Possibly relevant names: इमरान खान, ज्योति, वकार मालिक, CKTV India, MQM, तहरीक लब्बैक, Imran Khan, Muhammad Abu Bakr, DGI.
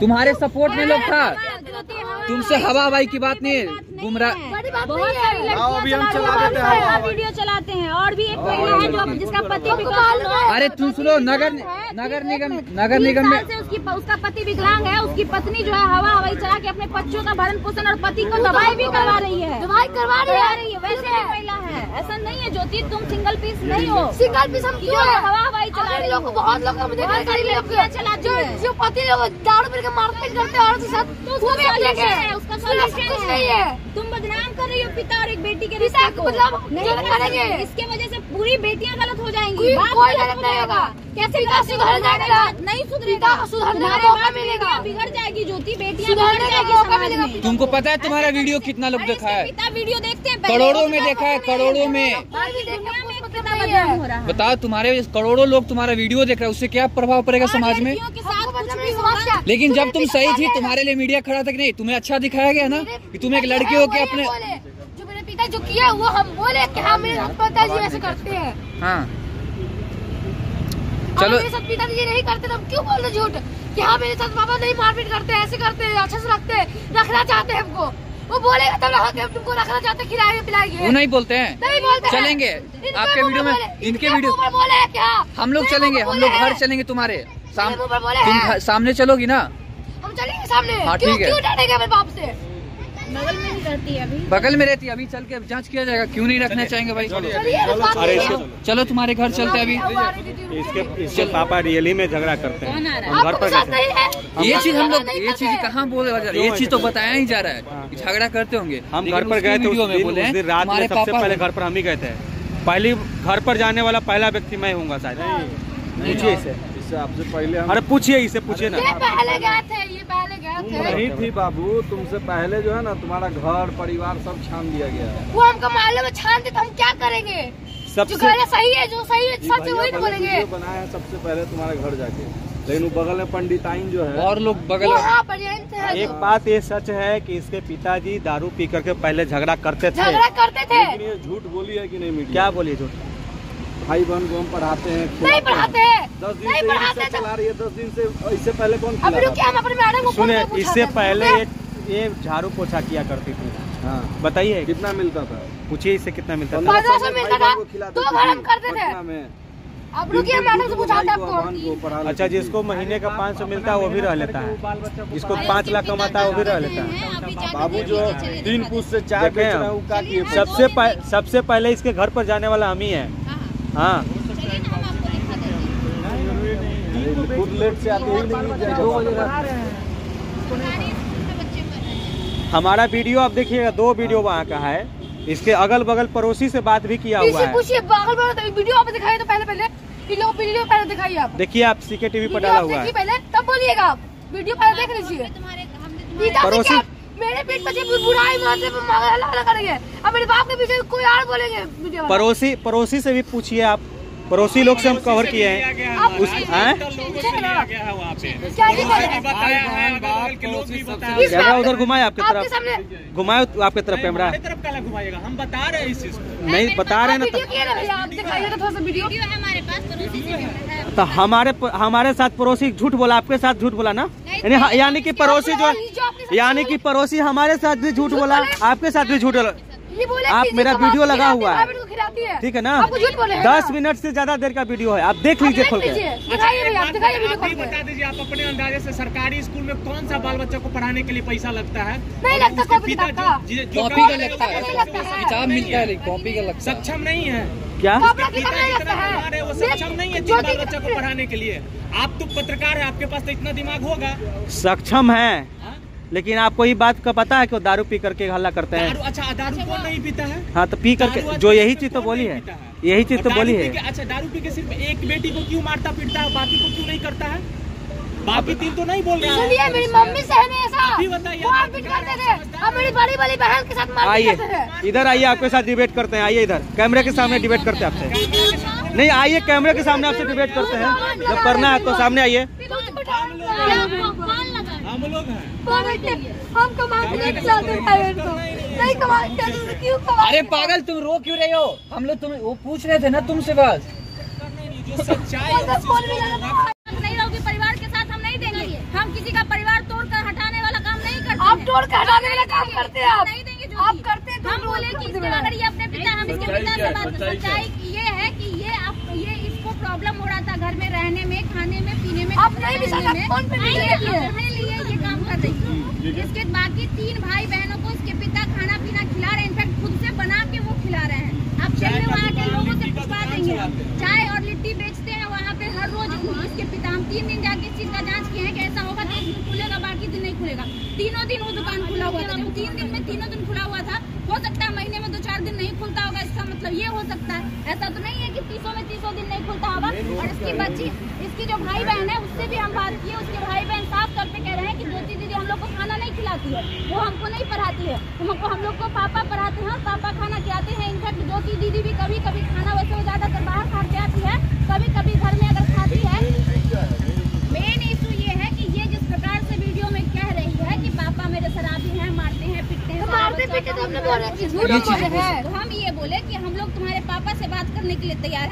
तुम्हारे सपोर्ट में लोग था, तुमसे हवा हवाई की बात नहीं है, गुमराह बहुत सारी लड़कियां वीडियो चलाते हैं और भी एक महिला है जो जिसका पति, अरे तुम सुनो, नगर निगम में उसका पति विकलांग है, उसकी पत्नी जो है हवा हवाई चला के अपने बच्चों का भरण पोषण और पति को दवाई भी करवा रही है, वैसे महिला है, ऐसा नहीं है ज्योति तुम सिंगल पीस नहीं हो, सिंगल पीस हम क्यों हवा हवाई चला रही लोग, बहुत लोग जो पति लोग दारू पी के मारपीट करते हैं उसका सोल्यूशन नहीं है, तुम बदनाम कर रही हो पिता और एक बेटी के रिश्ते को, नहीं करेंगे, इसके वजह से पूरी बेटियां गलत हो जाएंगी, कोई गलत नहीं होगा, कैसे सुधर जाएगा, नहीं सुधरेगा, सुधरने मिलेगा, बिगड़ जाएगी ज्योति, बेटियां बिगड़ जाएगी। तुमको पता है तुम्हारा वीडियो कितना लोग देखा है, पिता वीडियो देखते हैं, करोड़ों में देखा है, करोड़ों में, बताओ तुम्हारे करोड़ों लोग तुम्हारा वीडियो देख रहे हैं, उससे क्या प्रभाव पड़ेगा समाज में, लेकिन जब तुम सही थी तुम्हारे लिए मीडिया खड़ा था कि नहीं, तुम्हें अच्छा दिखाया गया ना कि तुम एक लड़की हो के अपने जो मेरे पिता जो किया वो हम बोले कि हम पिताजी ऐसे करते हैं, हाँ चलो मेरे साथ पिताजी नहीं करते तो हम क्यों बोल रहे झूठ कि हाँ मेरे साथ पापा नहीं मारपीट करते हैं, ऐसे करते हैं, अच्छे से रखते हैं, रखना चाहते हैं हमको, वो बोलेगा तब रखोगे, हम तुमको रखना चाहते हैं, खिलाएंगे पिलाएंगे, वो नहीं बोलते हैं, नहीं बोलते चलेंगे आपके वीडियो में, इनके वीडियो बोले क्या हम लोग चलेंगे, हम लोग घर चलेंगे, तुम्हारे सामने चलोगी ना, हम चलेंगे सामने, हाँ ठीक है, बाप से बगल में ही रहती है, अभी बगल में रहती है, अभी चल के जांच किया जाएगा, क्यों नहीं रखना चाहेंगे भाई, चलो तुम्हारे घर चलते हैं, अभी इसके पापा रियली में झगड़ा करते हैं घर पर, ये चीज हम लोग, ये चीज कहाँ बोले, ये चीज तो बताया ही जा रहा है झगड़ा करते होंगे, हम घर पर गए थे रात में, सबसे पहले घर पर हम ही गए थे, पहली घर पर जाने वाला पहला व्यक्ति मैं हूँगा शायद, पूछिए इससे आपसे पहले, अरे पूछिए इससे, पूछिए ना, नहीं थी बाबू, तुमसे पहले जो है ना तुम्हारा घर परिवार सब छान दिया गया है, वो हमको मालूम है, छान दिया तो हम क्या करेंगे, सबसे सही है जो सही है सबसे वही बोलेंगे, बनाया सबसे पहले तुम्हारा घर जाके, लेकिन बगल में पंडिताइन जो है और लोग बगल, एक बात ये सच है कि इसके पिताजी दारू पी करके पहले झगड़ा करते थे, झूठ बोली है कि नहीं, क्या बोली झूठ, भाई बहन को हम पढ़ाते हैं, नहीं पढ़ाते हैं, 10 दिन से चला रही है, 10 दिन से, इससे पहले कौन खिलाता, सुने इससे पहले ये झाड़ू पोछा किया करती थी, हाँ बताइए कितना मिलता था, पूछिए इससे कितना मिलता था, 1500 मिलता था, 2 घर करते थे, अब रुकिए मैडम से पूछाते आपको, अच्छा जिसको महीने का 500 मिलता है वो भी रह लेता है, जिसको 5 लाख कमाता है वो भी रह लेता है, बाबू जो 3 फुट से 4 गए, सबसे पहले इसके घर पर जाने वाला हम ही है, हाँ हमारा वीडियो आप देखिएगा, 2 वीडियो वहाँ का है, इसके अगल बगल पड़ोसी से बात भी किया हुआ है, वीडियो आप दिखाइए तो पहले दिखाइए आप, देखिए आप CKTV पर डाला हुआ है, पहले तब बोलिएगा आप, वीडियो पहले देख लीजिए, पड़ोसी मेरे पेट पर बुराई करेंगे, अब मेरे बाप के पीछे कोई और बोलेंगे, पड़ोसी से भी पूछिए आप, पड़ोसी लोग से हम कवर किए हैं, कैमरा उधर घुमाए, आपके तरफ घुमाए, आपके तरफ कैमरा घुमाएगा, हम बता रहे हैं इस चीज को, नहीं बता रहे ना, तो हमारे साथ पड़ोसी झूठ बोला, आपके साथ झूठ बोला ना, यानी कि पड़ोसी जो, यानी कि पड़ोसी हमारे साथ भी झूठ बोला, आपके साथ भी झूठ बोला, आप मेरा वीडियो लगा हुआ है, ठीक है ना, 10 मिनट से ज्यादा देर का वीडियो है, आप देख लीजिए खोल के, बता दीजिए आप अपने अंदाजे से, सरकारी स्कूल में कौन सा बाल बच्चों को पढ़ाने के लिए पैसा लगता है, सक्षम नहीं है क्या, वो सक्षम नहीं है बाल बच्चा को पढ़ाने के लिए, आप तो पत्रकार है, आपके पास तो इतना दिमाग होगा, सक्षम है लेकिन आपको ये बात का पता है कि वो दारू पी करके हल्ला करते हैं, अच्छा दारू कौन नहीं पीता है, हाँ तो पी करके जो यही चीज तो बोली है, यही चीज तो बोली है, अच्छा दारू पी के सिर्फ एक बेटी को क्यों मारता पीटता है, बाकी को क्यों नहीं करता है, बाकी 3 तो नहीं बोल रहे हैं, मेरी मम्मी ऐसा आइए इधर, आइए आपके साथ डिबेट करते हैं, आइए इधर कैमरे के सामने डिबेट करते हैं आपसे, नहीं आइए कैमरे के सामने आपसे डिबेट करते हैं, जब करना है तो सामने आइए, हम लोग हम नहीं, अरे पागल तुम रो क्यों रहे हो, हम लोग तुम वो पूछ रहे थे ना तुमसे, बस परिवार के साथ हम नहीं देंगे, हम किसी का परिवार तोड़ के हटाने वाला काम करते हैं आप। नहीं देंगे, आप करते हैं। हम बोले कि अगर ये अपने पिता, हम इसके पिता से बात सच्चाई ये है कि ये इसको प्रॉब्लम हो रहा था घर में रहने में, खाने में, पीने में। आप नहीं लिए ये काम कर रही है। इसके बाकी तीन भाई बहनों को इसके पिता खाना पीना खिला रहे हैं, इनफैक्ट खुद से बना के वो खिला रहे हैं। आप चलिए वहाँ के लोगों से पूछवा देंगे। चाय और लिट्टी बेचते हैं वहाँ पे हर रोज इसके पिता। हम 3 दिन जाके इस चीज का जाँच किए हैं कि ऐसा होगा तो 1 दिन खुलेगा, बाकी दिन नहीं खुलेगा। 3 दिन वो दुकान खुला हुआ था, 3 दिन में 3 दिन खुला हुआ था। हो सकता है महीने में 2-4 दिन नहीं खुलता होगा, इसका मतलब ये हो सकता है। ऐसा तो नहीं है कि 30 में 30 दिन नहीं खुलता होगा। और इसकी बच्ची, इसकी जो भाई बहन है उससे भी हम बात किए। उसके भाई बहन साफ तौर पे कह रहे हैं कि ज्योति दीदी हम लोग को खाना नहीं खिलाती है, वो हमको नहीं पढ़ाती है, हम लोग को पापा पढ़ाते हैं, पापा खाना खिलाते हैं। इनफैक्ट ज्योति दीदी भी कभी कभी खाना, वैसे वो ज्यादातर बाहर खा के आती है, कभी कभी घर में अगर खाती है। मेन इशू ये है कि ये जिस प्रकार से वीडियो में कह रही है कि पापा मेरे शराबी हैं, मारते हैं पीटते हैं, मारते पीटते, तो हमने बोला कि झूठ बोल रहे हैं। हम ये बोले कि हम लोग तुम्हारे पापा से बात करने के लिए तैयार हैं।